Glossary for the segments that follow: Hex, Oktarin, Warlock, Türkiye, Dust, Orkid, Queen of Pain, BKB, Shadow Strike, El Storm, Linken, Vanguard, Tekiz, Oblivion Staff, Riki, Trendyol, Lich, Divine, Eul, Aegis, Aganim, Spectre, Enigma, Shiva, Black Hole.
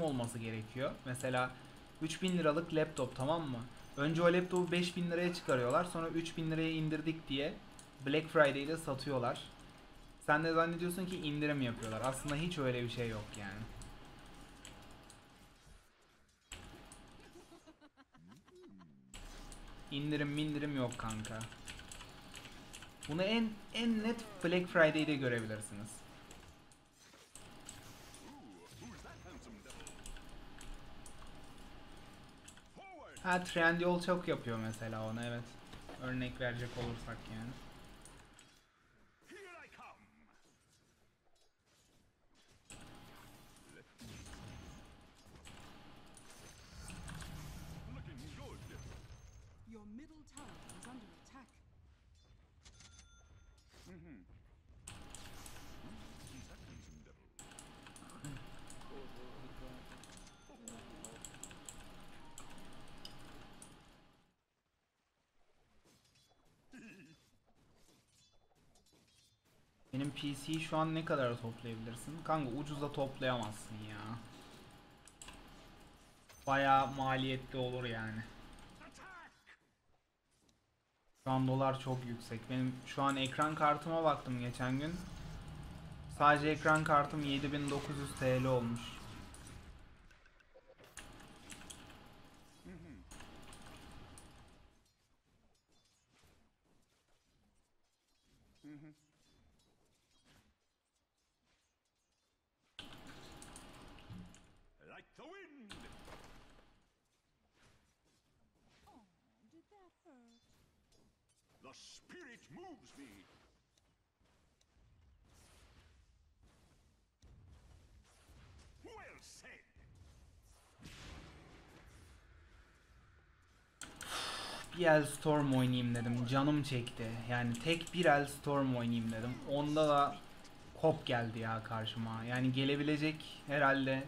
olması gerekiyor. Mesela 3000 liralık laptop, tamam mı? Önce o laptopu 5000 liraya çıkarıyorlar. Sonra 3000 liraya indirdik diye Black Friday'de satıyorlar. Sen de zannediyorsun ki indirim yapıyorlar. Aslında hiç öyle bir şey yok yani. İndirim mindirim yok kanka. Bunu en net Black Friday'de görebilirsiniz. Ha, Trendyol çok yapıyor mesela ona, evet. Örnek verecek olursak yani. Benim PC'yi şu an ne kadar toplayabilirsin? Kanka ucuza toplayamazsın ya. Bayağı maliyetli olur yani. Şu an dolar çok yüksek. Benim şu an ekran kartıma baktım geçen gün. Sadece ekran kartım 7900 TL olmuş. Bir El Storm oynayayım dedim, canım çekti yani. Tek bir El Storm oynayayım dedim, onda da kop geldi ya karşıma. Yani gelebilecek herhalde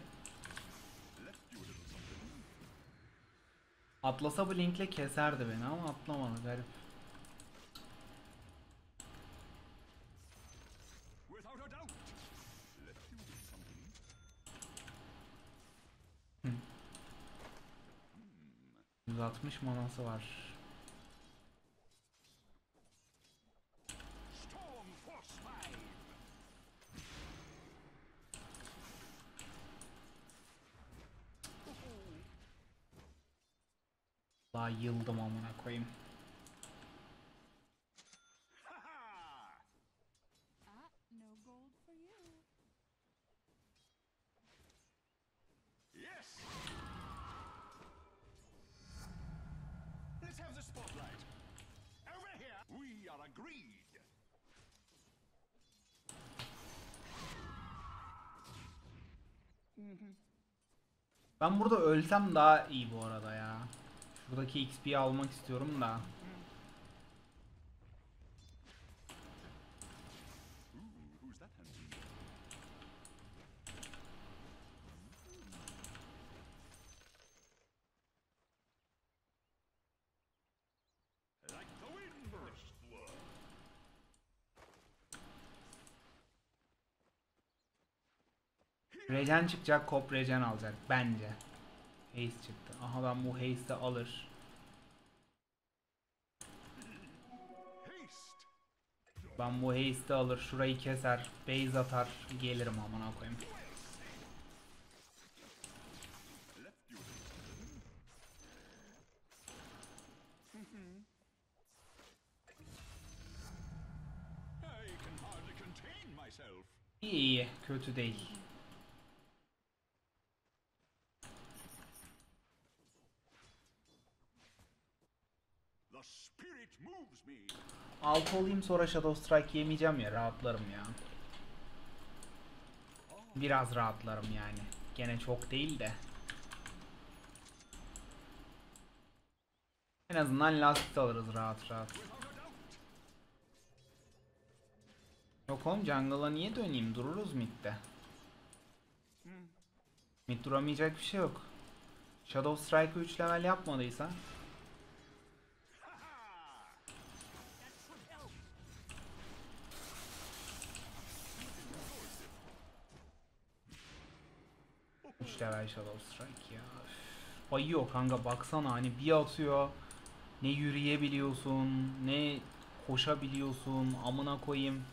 Atlas'a bu linkle keserdi beni ama atlamadı, garip. Manası var. La yıldım amına koyayım. Ben burada ölsem daha iyi bu arada ya. Şuradaki XP'yi almak istiyorum da. Regen çıkacak, kop regen alacak bence. Haze çıktı. Aha, ben bu haze'i de alır. Ben bu haze'i de alır, şurayı keser, base atar, gelirim amına koyayım. İyi iyi, kötü değil. Altı olayım, sonra Shadow Strike yemeyeceğim ya, rahatlarım ya. Biraz rahatlarım yani. Gene çok değil de. En azından lastik alırız rahat rahat. Yok oğlum, jungle'a niye döneyim? Dururuz mid'de. Mid duramayacak bir şey yok. Shadow Strike'ı 3 level yapmadıysa. ya Shadow Strike ya. Bayıyor kanka, baksana hani bir atıyor. Ne yürüyebiliyorsun, ne koşabiliyorsun, amına koyayım.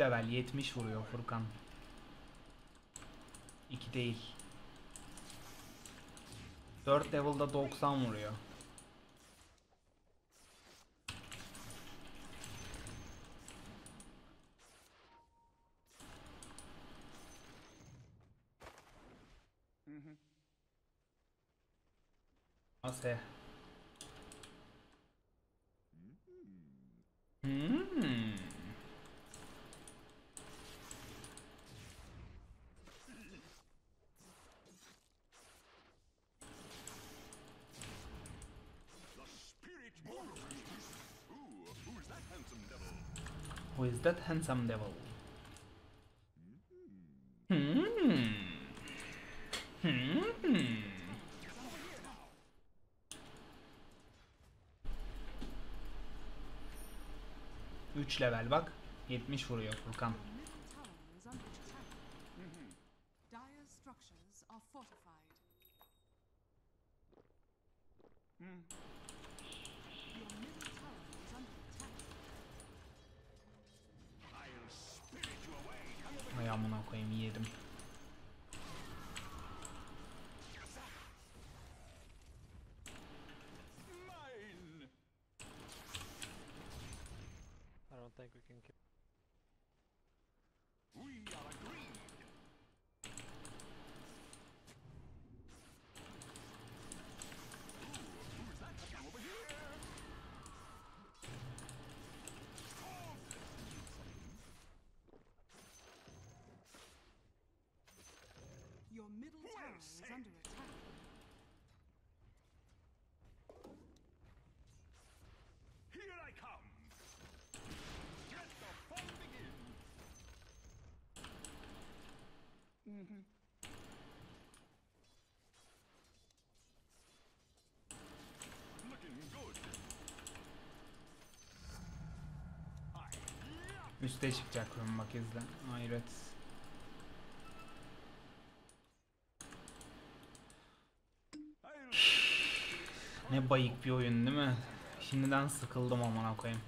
Level 70 vuruyor Furkan. 2 değil. 4 level'da 90 vuruyor. Ase. That handsome devil. Üç level bak, 70 vuruyor Furkan. Üste çıkacak mı bak, izle. Hayret. Ne bayık bir oyun değil mi? Şimdiden sıkıldım amına koyayım.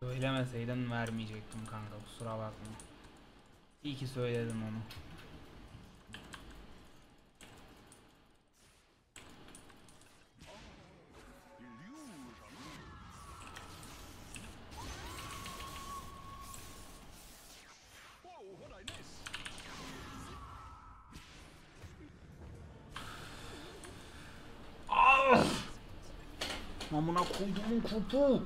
Söylemeseydin vermeyecektim kanka, kusura bakma. İyi ki söyledim onu. Amına koyduğumun kupu.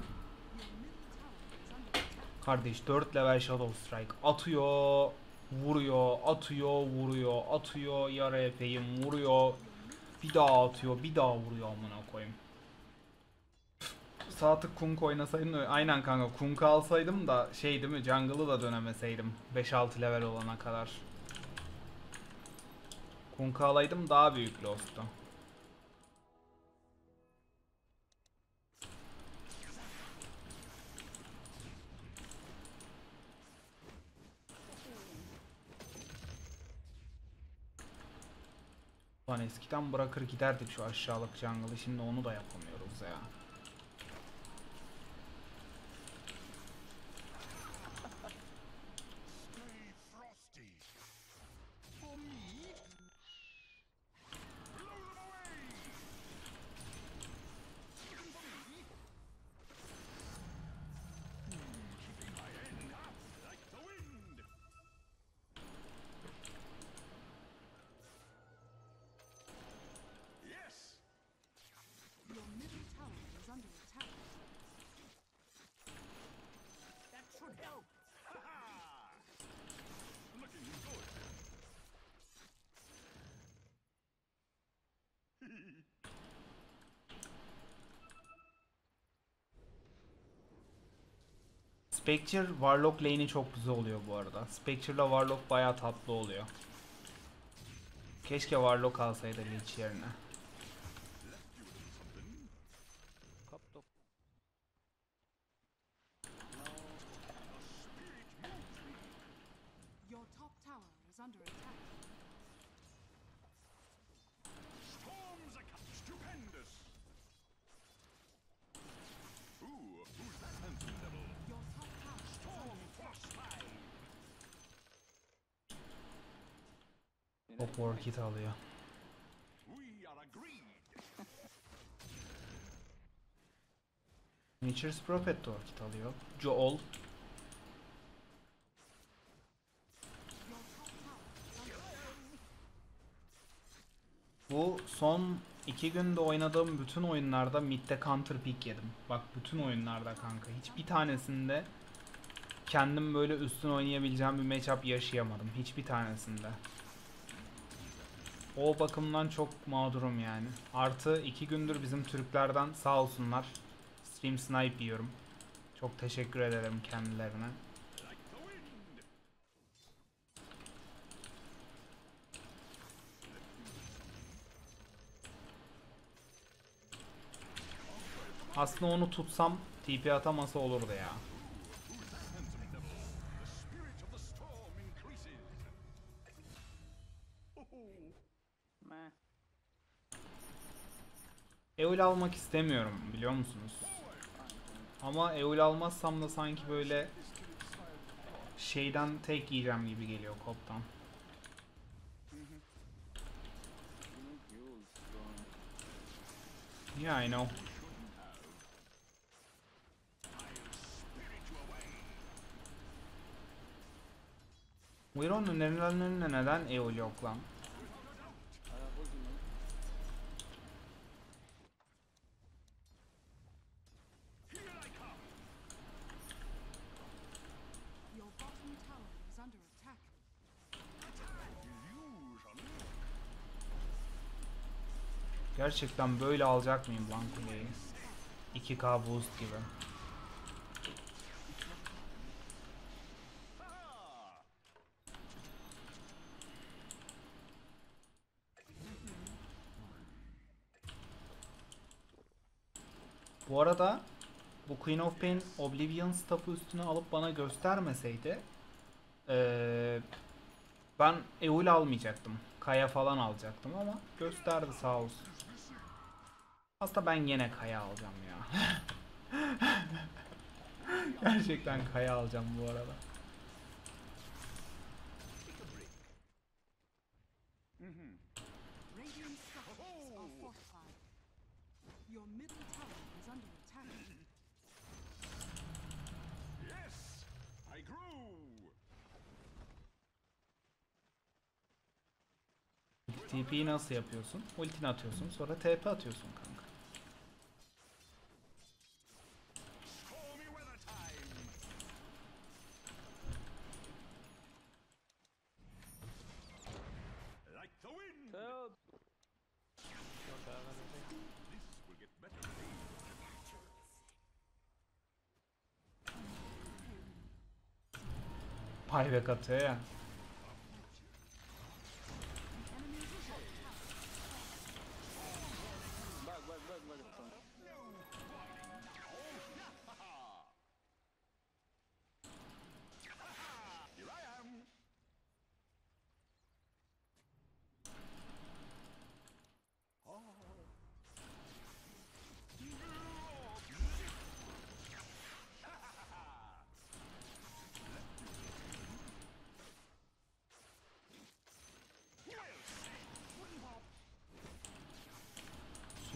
Kardeş 4 level Shadow Strike atıyor, vuruyor, atıyor, vuruyor, atıyor, yara epeyim vuruyor, bir daha atıyor, bir daha vuruyor amına koyayım. Saatlik Kunk oynasaydım, aynen kanka Kunk alsaydım da şey değil mi, jungle'ı da dönemeseydim 5-6 level olana kadar. Kunk alaydım daha büyük lost'tu. Lan eskiden bırakır giderdik şu aşağılık jungle'ı, şimdi onu da yapamıyoruz ya. Spectre Warlock lane'i çok güzel oluyor bu arada. Spectre'la Warlock bayağı tatlı oluyor. Keşke Warlock alsaydı Lich yerine. Orkid alıyor. Nature's Prophet de Orkid alıyor. Eul. Bu son 2 günde oynadığım bütün oyunlarda mid'de counter pick yedim. Bak bütün oyunlarda kanka. Hiçbir tanesinde kendim böyle üstün oynayabileceğim bir matchup yaşayamadım. Hiçbir tanesinde. O bakımdan çok mağdurum yani. Artı 2 gündür bizim Türklerden sağ olsunlar stream snipe yiyorum. Çok teşekkür ederim kendilerine. Aslında onu tutsam TP atamasa olurdu ya. Eul almak istemiyorum biliyor musunuz? Ama Eul almazsam da sanki böyle şeyden tek yiyeceğim gibi geliyor koptan. Yeah, I know. Weiron'un önerilerine neden Eul yok lan? Gerçekten böyle alacak mıyım lan kuleyi? 2K boost gibi. Bu arada bu Queen of Pain Oblivion Staff'ı üstüne alıp bana göstermeseydi ben Eul almayacaktım. Kaya falan alacaktım ama gösterdi sağ olsun. Aslında ben yine kaya alacağım ya. Gerçekten kaya alacağım bu arada. TP'yi nasıl yapıyorsun? Ultini atıyorsun, sonra TP atıyorsun kanka. Payback atıyor ya.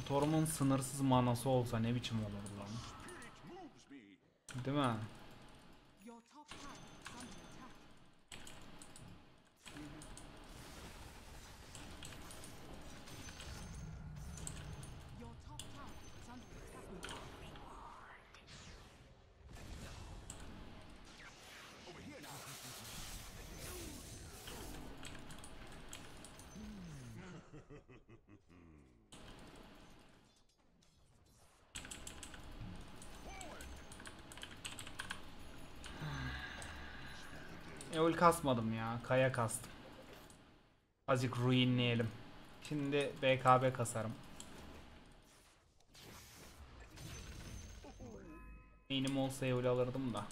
Storm'un sınırsız manası olsa ne biçim olurdu lan? Değil mi? Eul kasmadım ya. Kaya kastım. Azıcık ruinleyelim. Şimdi BKB kasarım. Benim olsa Eul alırdım da.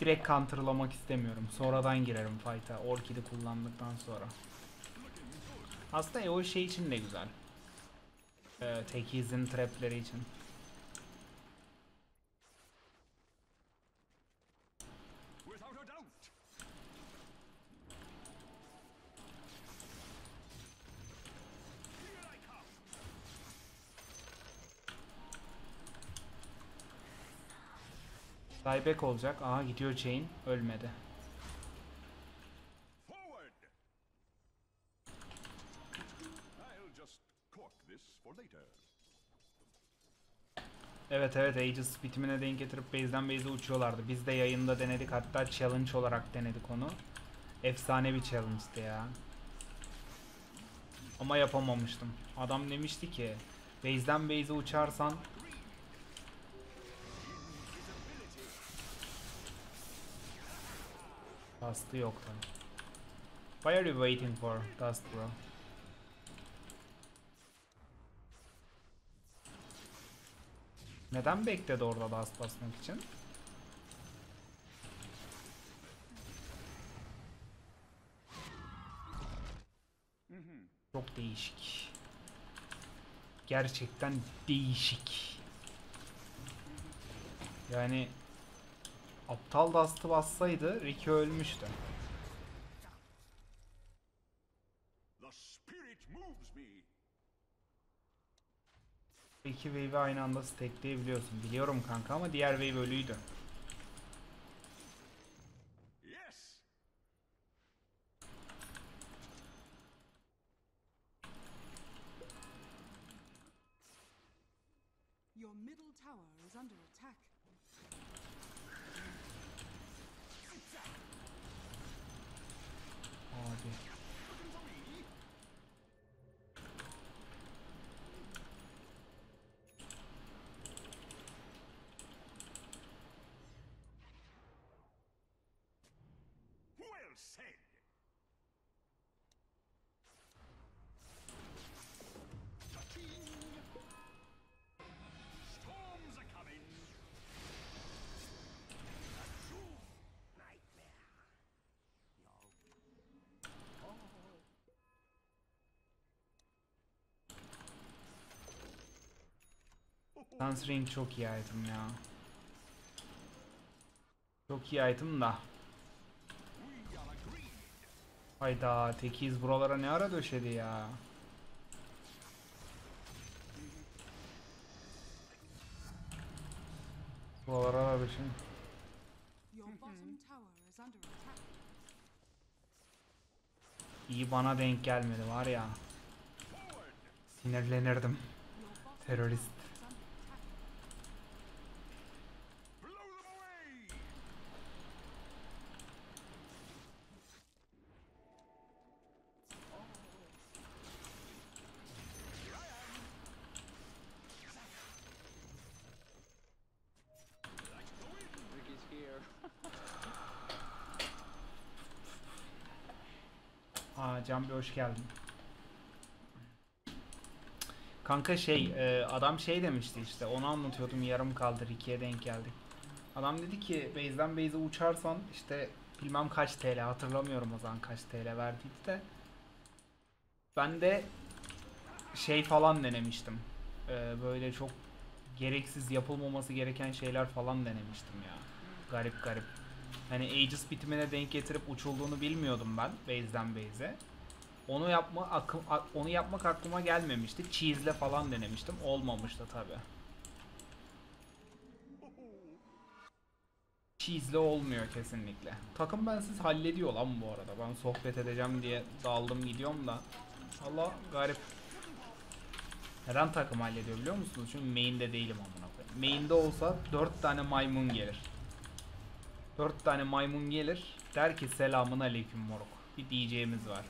Direkt counterlamak istemiyorum. Sonradan girerim fight'a. Orkid'i kullandıktan sonra. Aslında Eul şey için de güzel. Tekiz'in trapleri için. Dieback olacak. Aha gidiyor chain. Ölmedi. Evet evet, Aegis bitimine denk getirip base'den base'e uçuyorlardı. Biz de yayında denedik, hatta challenge olarak denedik onu. Efsane bir challenge'di ya. Ama yapamamıştım. Adam demişti ki base'den base'e uçarsan Dust'ı yoktu. Why are you waiting for Dust bro? Neden bekledi orada Dust basmak için? Çok değişik. Gerçekten değişik. Yani aptal Dust'ı bassaydı Riki ölmüştü. İki wave'i aynı anda stackleyebiliyorsun. Biliyorum kanka ama diğer wave ölüydü. Dance Ring çok iyi item ya. Çok iyi item da. Hayda, Tekiz buralara ne ara döşedi ya. Buralara döşedi. İyi bana denk gelmedi var ya. Sinirlenirdim. Terörist. Can bir hoş geldin. Kanka şey, adam şey demişti işte, onu anlatıyordum, yarım kaldı, ikiye denk geldik. Adam dedi ki base'den base'e uçarsan işte bilmem kaç TL, hatırlamıyorum o zaman kaç TL verdiydi de. Ben de şey falan denemiştim. Böyle çok gereksiz, yapılmaması gereken şeyler falan denemiştim ya. Garip garip. Hani Aegis bitimine denk getirip uçulduğunu bilmiyordum ben base'den base'e. Onu yapmak aklıma gelmemişti. Cheese'le falan denemiştim. Olmamıştı tabi. Cheese'le olmuyor kesinlikle. Takım bensiz hallediyor lan bu arada. Ben sohbet edeceğim diye daldım gidiyorum da. Allah garip. Neden takım hallediyor biliyor musunuz? Çünkü main'de değilim amına koyayım. Main'de olsa 4 tane maymun gelir. 4 tane maymun gelir, der ki selamun aleyküm moruk, bir diyeceğimiz var.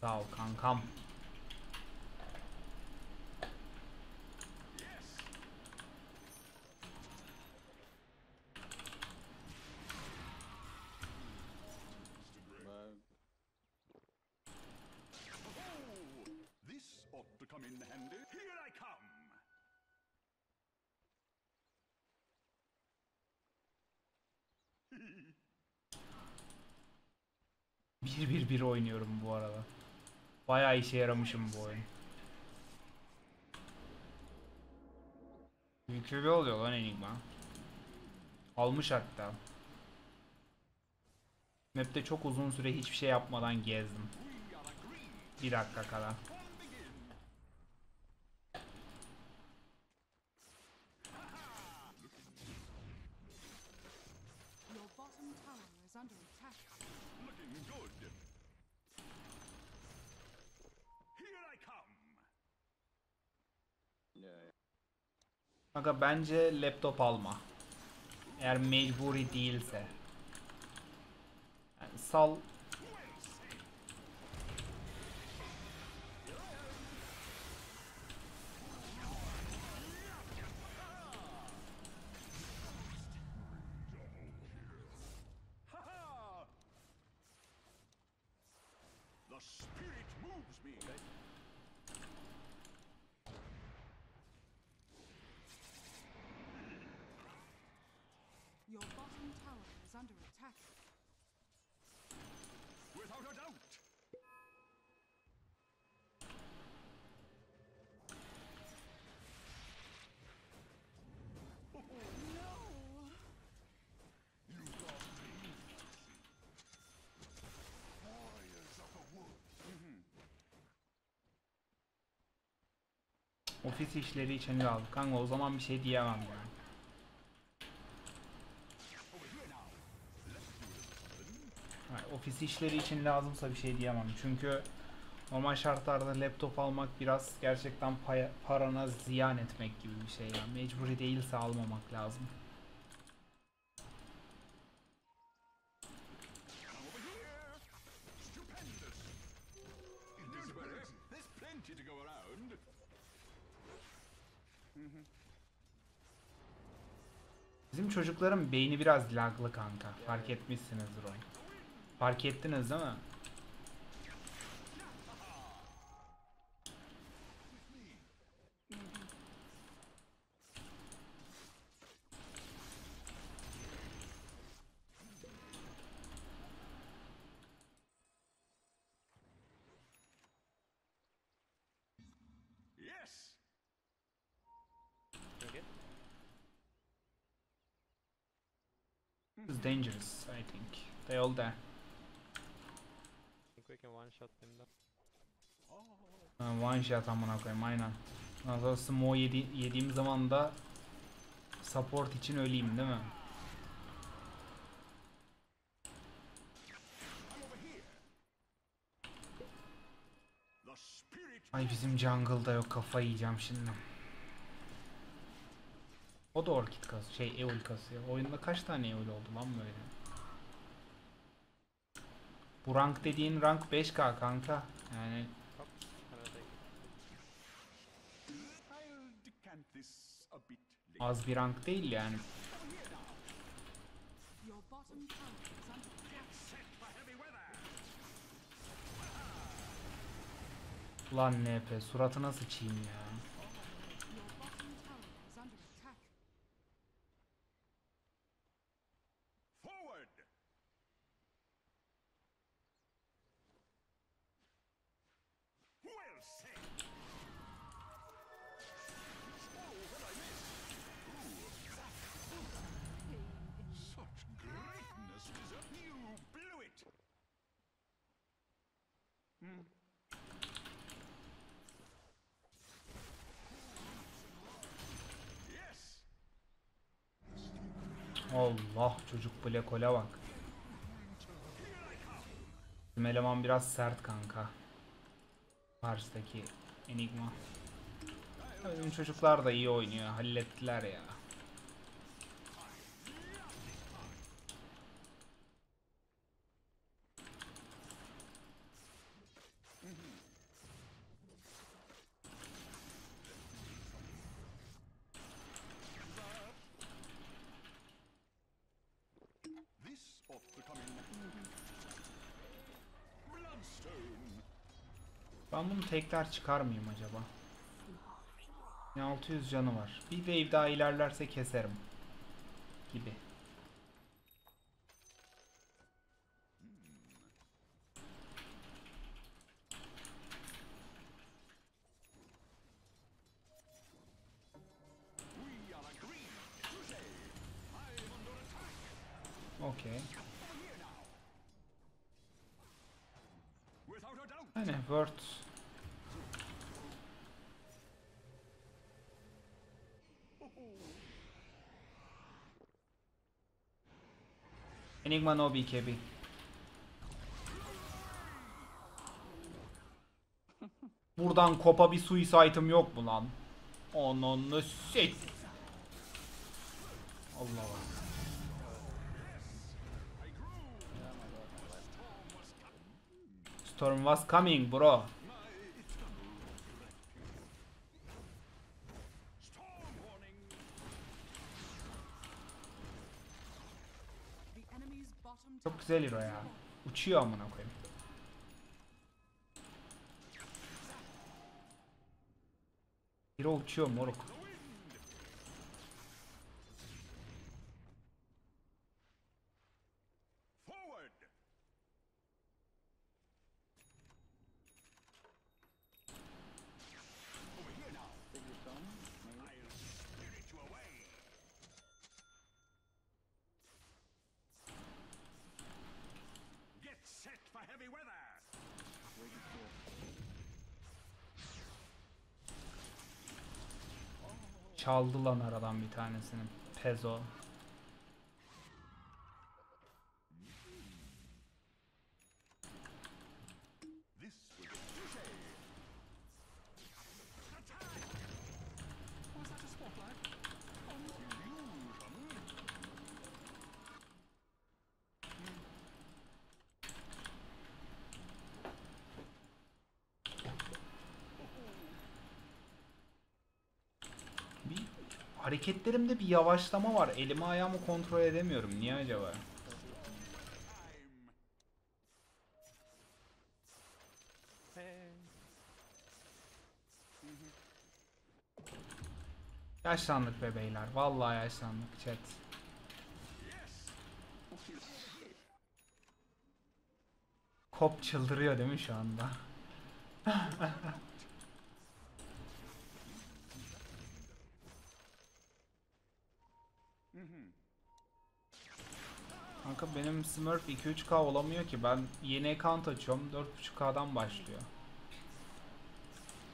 Sağ ol kankam. 1-1-1 oynuyorum bu arada. Bayağı işe yaramışım bu oyun. BKB oluyor lan Enigma. Almış hatta. Map'te çok uzun süre hiçbir şey yapmadan gezdim. Bir dakika kadar. Kanka bence laptop alma. Eğer mecburi değilse. Yani sal. Ofis işleri için de aldık kanka, o zaman bir şey diyemem yani. Ofis işleri için lazımsa bir şey diyemem çünkü normal şartlarda laptop almak biraz gerçekten parana ziyan etmek gibi bir şey yani, mecburi değilse almamak lazım. Bizim çocukların beyni biraz laglı kanka, fark etmişsinizdir oyun. Fark ettiniz değil mi? It's dangerous, I think. They all there. One shot amına koyayım aynen. Nasıl smoke yediğim zaman da support için öleyim değil mi? Ay bizim jungle'da yok, kafayı yiyeceğim şimdi. O da Orkid kası, Eul kası. Oyunda kaç tane Eul oldu lan böyle? Bu rank dediğin rank 5K kanka yani. Az bir rank değil yani. Ulan NP suratına sıçayım ya. Allah çocuk Black Hole'a bak. Bizim eleman biraz sert kanka. Karşıdaki Enigma. Bizim çocuklar da iyi oynuyor, hallettiler ya. Ben bunu tekrar çıkar mıyım acaba? 1600 canı var. Bir wave daha ilerlerse keserim. Gibi. Aynen word. Enigma no BKB. Buradan kopa bir suicide'ım yok mu lan? Ananı s**t. Allah Allah. Storm was coming bro. Çok güzel hero ya. Uçuyor amına koyayım. Hero uçuyor moruk. Çaldı lan aradan bir tanesini. Pezo. Hareketlerimde bir yavaşlama var. Elimi ayağımı kontrol edemiyorum. Niye acaba? Yaşlandık be beyler. Vallahi yaşlandık chat. Kop çıldırıyor değil mi şu anda? Kanka benim Smurf 2-3k olamıyor ki, ben yeni account açıyorum 4.5k'dan başlıyor.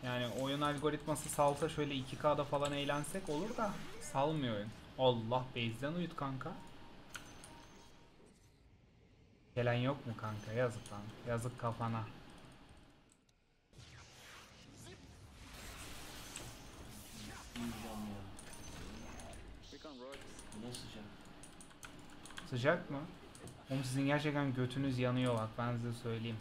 Yani oyun algoritması salsa şöyle 2k'da falan eğlensek olur da salmıyor oyun. Allah base'den uyut kanka. Gelen yok mu kanka? Yazık lan, yazık kafana. Sıcak mı? Oğlum sizin gerçekten götünüz yanıyor bak, ben size söyleyeyim.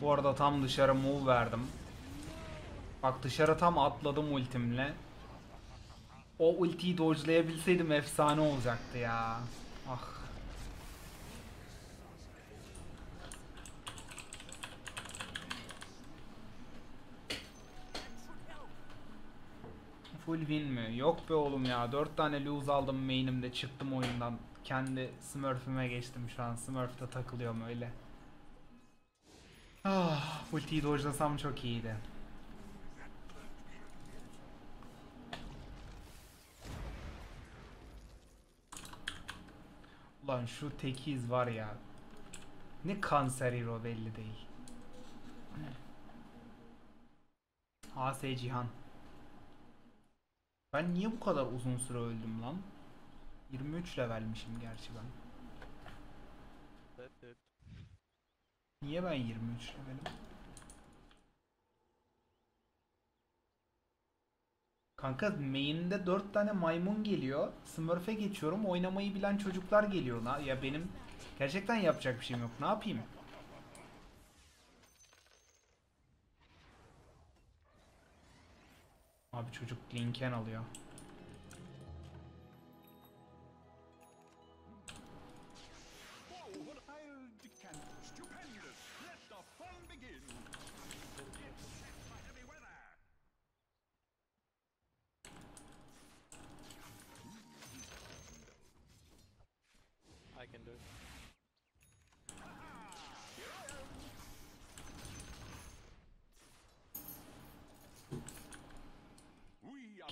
Bu arada tam dışarı move verdim. Bak dışarı tam atladım ultimle. O ultiyi dodge'layabilseydim efsane olacaktı ya. Ah. Full win mi? Yok be oğlum ya. 4 tane lose aldım main'imde, çıktım oyundan. Kendi smurf'üme geçtim şu an. Smurf'ta takılıyorum öyle. Ah, ultiyi dojlasam çok iyiydi. Ulan şu tekiz var ya. Ne kanser hero belli değil. AS Cihan. Ben niye bu kadar uzun süre öldüm lan? 23 levelmişim gerçi ben. Evet. Niye ben 23 levelim? Kanka main'de 4 tane maymun geliyor. Smurf'e geçiyorum. Oynamayı bilen çocuklar geliyor. Ya benim gerçekten yapacak bir şeyim yok. Ne yapayım? Abi çocuk Linken alıyor.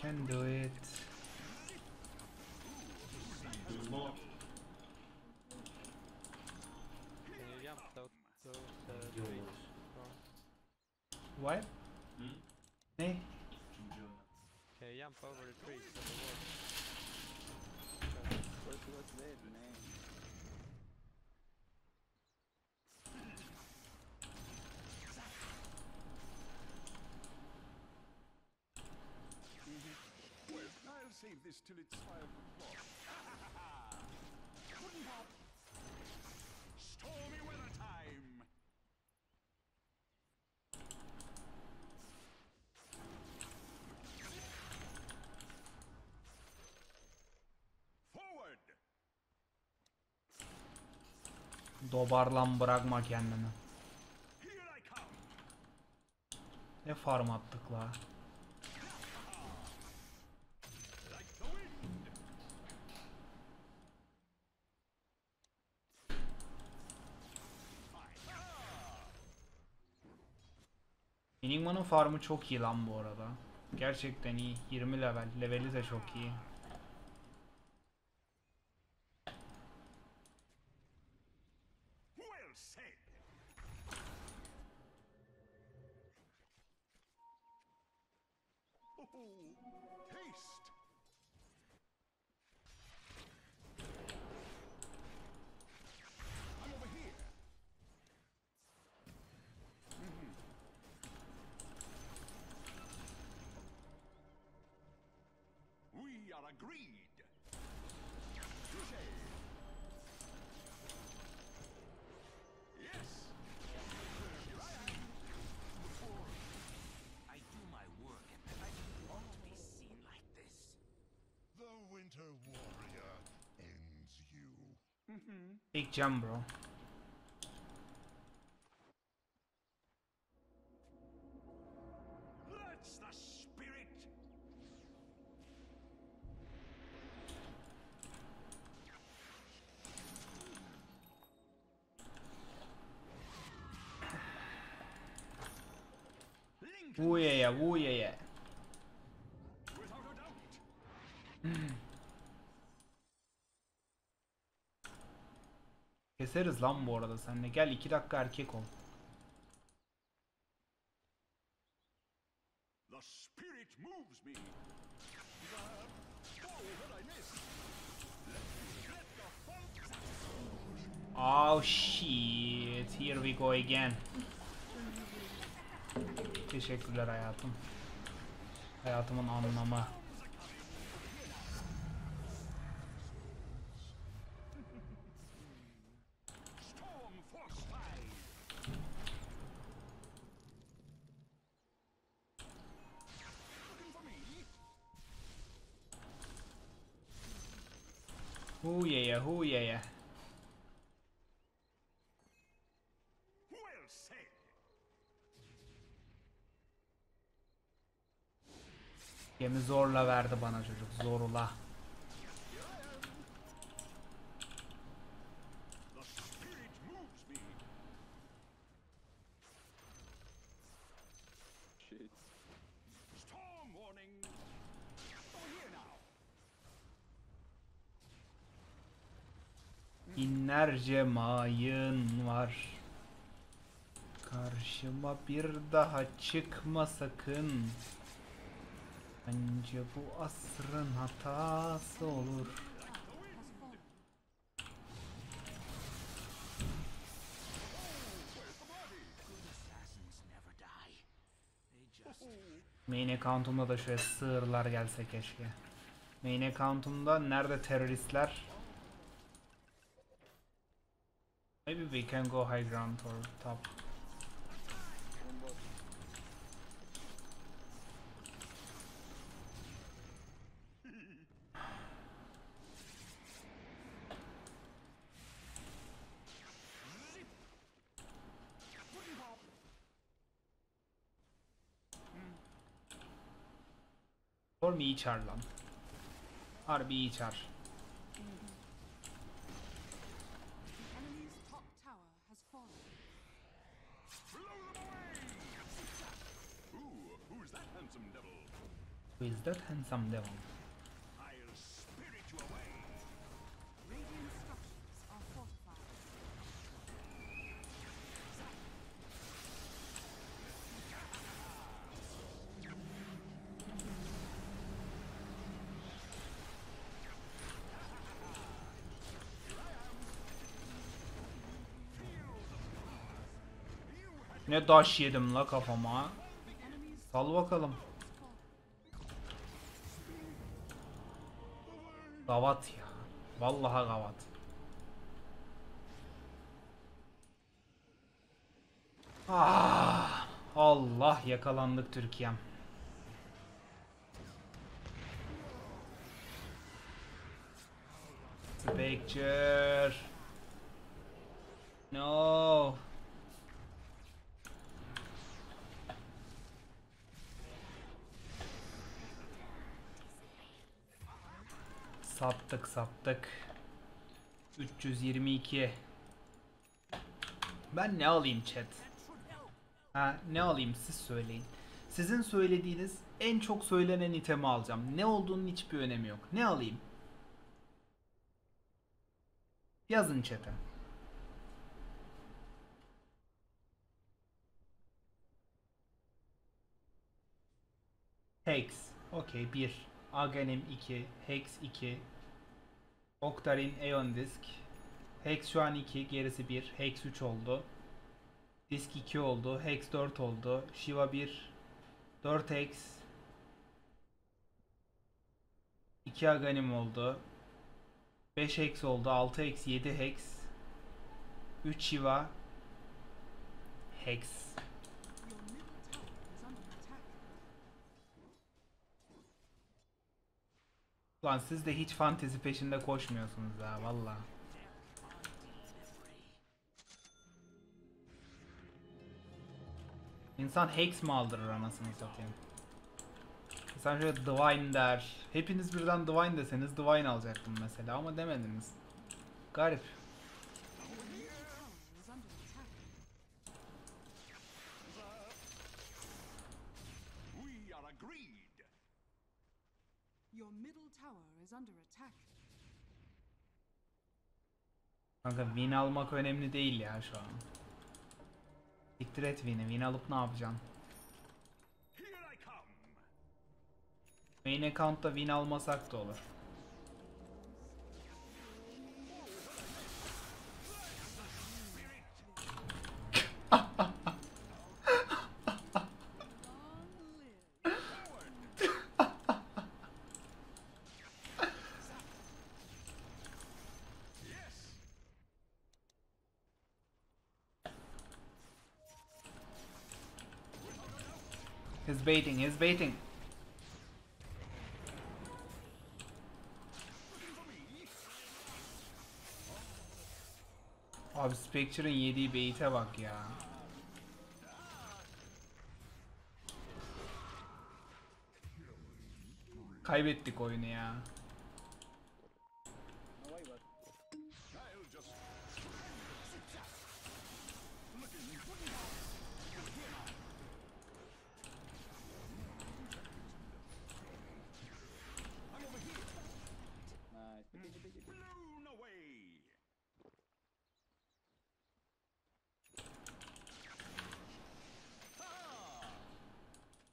Can do it. What? Ne? Save this till it's fired with blood. Couldn't pop. Stormy weather time. Forward. Dobarlan bırakma kendini. Ne farm attık la? Enigma'nın farmı çok iyi lan bu arada. Gerçekten iyi. 20 level. Leveli de çok iyi. Big jump, bro. That's the spirit. Ooh yeah, yeah, ooh yeah, yeah. Keseriz lan bu arada seninle. Gel 2 dakika erkek ol. Oh shit. Here we go again. Teşekkürler hayatım. Hayatımın anlamı. Who yeah yeah. Well said. Gemi zorla verdi bana çocuk, zorla. Binlerce mayın var. Karşıma bir daha çıkma sakın. Bence bu asrın hatası olur. Main account'umda da şöyle sığırlar gelse keşke. Main account'umda nerede teröristler? Maybe we can go high ground or top. Storm iyi çar lan. Harbi iyi çar. Who is that handsome devil? Ne daş yedim la kafama. Sal bakalım. Gavat ya. Vallahi gavat. Ah, Allah yakalandık Türkiye'm. Spectre. No. Sattık sattık. 322. Ben ne alayım chat? Ha, ne alayım siz söyleyin. Sizin söylediğiniz en çok söylenen itemi alacağım. Ne olduğunun hiçbir önemi yok. Ne alayım? Yazın chat'e. Hex. Okey 1. Aganim 2, Hex 2, Oktarin Aeon Disk, Hex şu an 2, gerisi 1, Hex 3 oldu, Disk 2 oldu, Hex 4 oldu, Shiva 1, 4 Hex, 2 Aganim oldu, 5 Hex oldu, 6 Hex, 7 Hex, 3 Shiva, Hex. Lan siz de hiç fantezi peşinde koşmuyorsunuz ha valla. İnsan Hex mi aldırır anasını satayım. İnsan şöyle Divine der. Hepiniz birden Divine deseniz Divine alacaktım mesela ama demediniz. Garip. Kanka win almak önemli değil ya şu an. Siktir et win'i. Win alıp ne yapacaksın? Main account'ta win almasak da olur. He's baiting, he's baiting. Abi Spectre'ın yediği bait'e bak ya. Kaybettik oyunu ya.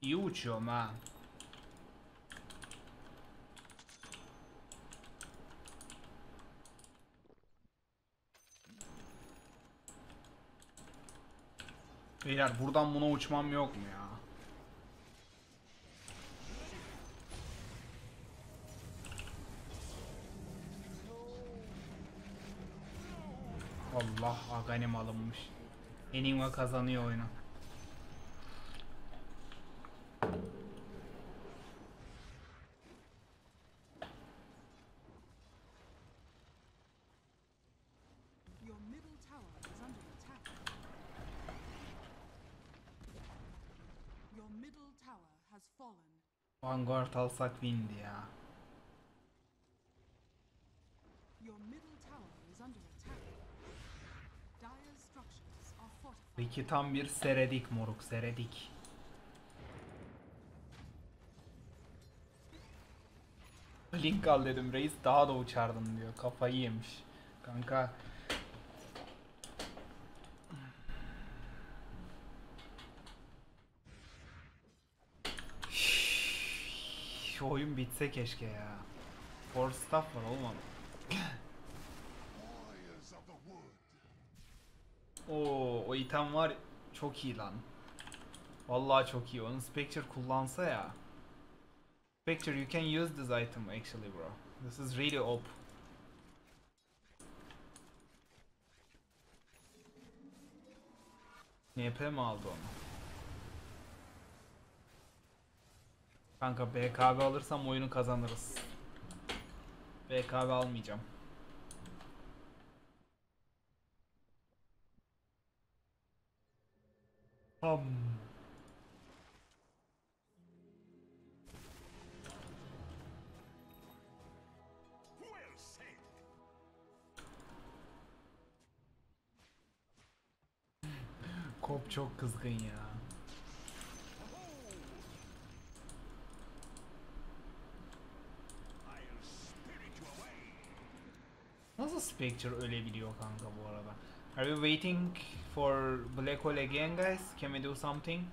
İyi uçuyorum ha. Beyler buradan buna uçmam yok mu ya? Allah, Aganim alınmış. Enigma kazanıyor oyunu. Vanguard alsak windi ya. Riki tam bir seredik moruk, seredik. Link al dedim reis, daha da uçardım diyor. Kafayı yemiş kanka. Şu oyun bitse keşke ya. Force staff var olmadı. Oo, o item var çok iyi lan. Vallahi çok iyi. Onu Spectre kullansa ya. Spectre, you can use this item actually bro. This is really OP. NP mi aldı onu? Kanka BKB alırsam oyunu kazanırız. BKB almayacağım. Kop çok kızgın ya. Nasıl Spectre ölebiliyor kanka bu arada? Are you waiting for Black Hole again guys? Can we do something?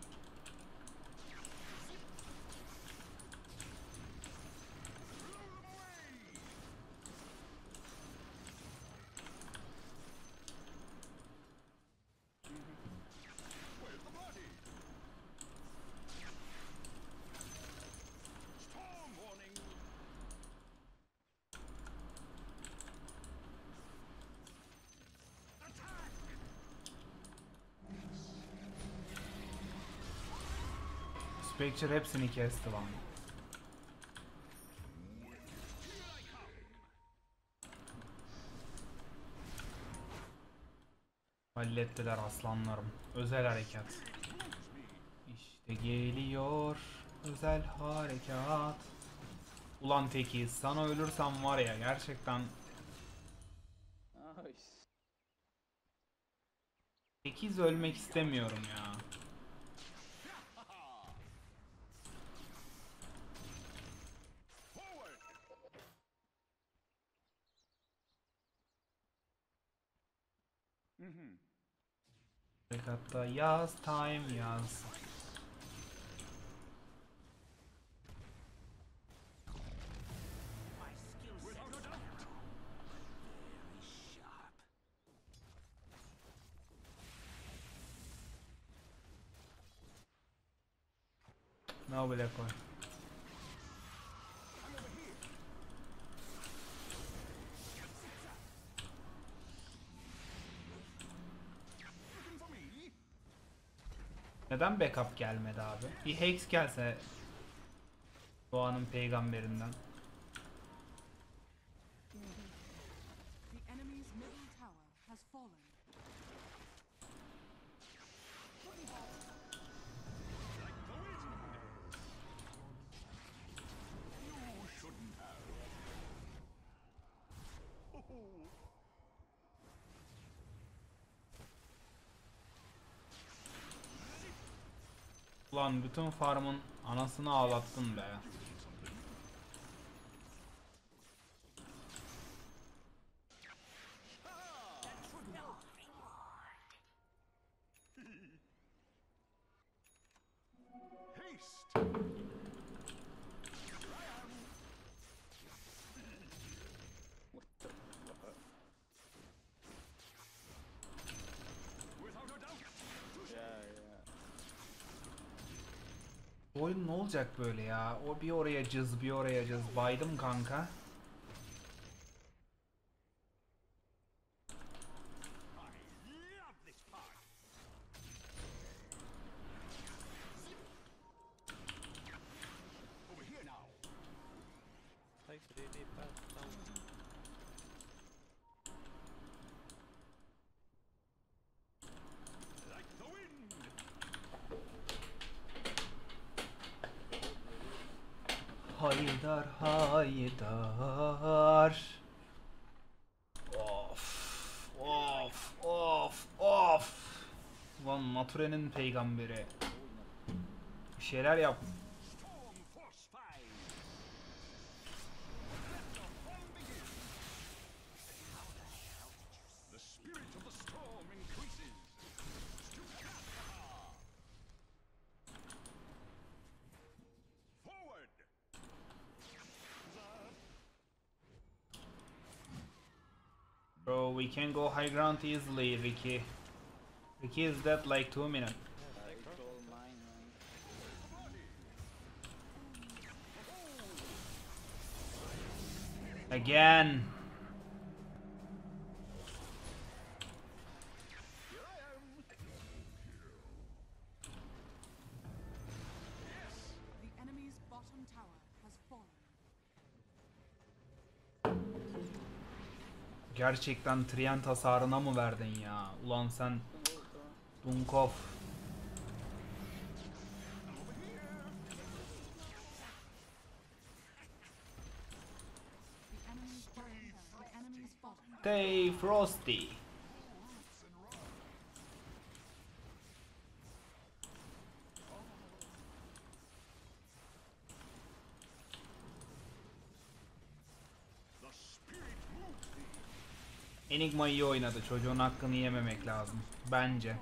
Spectre hepsini kesti lan. Hallettiler aslanlarım. Özel harekat. İşte geliyor özel harekat. Ulan teki sana ölürsem var ya gerçekten. Tekiz ölmek istemiyorum ya. Hatta yaz time yaz. No bile koy. Neden backup gelmedi abi? Bir Hex gelse doğanın peygamberinden. Ulan bütün farmın anasını ağlattın be. Oyun ne olacak böyle ya? O bir oraya cız, bir oraya cız. Baydım kanka. Haydar haydar. Of of of of. Ulan Nature'nin peygamberi. Bir şeyler yap. Bro, we can go high ground easily, Riki. Riki is dead like 2 minutes. Again. Gerçekten Trient hasarına mı verdin ya? Ulan sen Dunkov. Stay frosty. Enigma iyi oynadı. Çocuğun hakkını yememek lazım. Bence.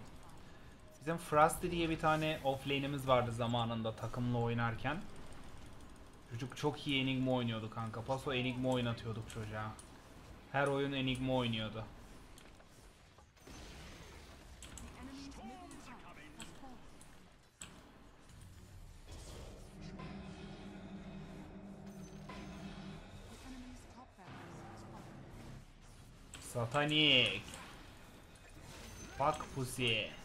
Bizim Frosty diye bir tane offlane'imiz vardı zamanında takımla oynarken. Çocuk çok iyi Enigma oynuyordu kanka. Paso Enigma oynatıyorduk çocuğa. Her oyun Enigma oynuyordu. Satanik. Fuck pussy.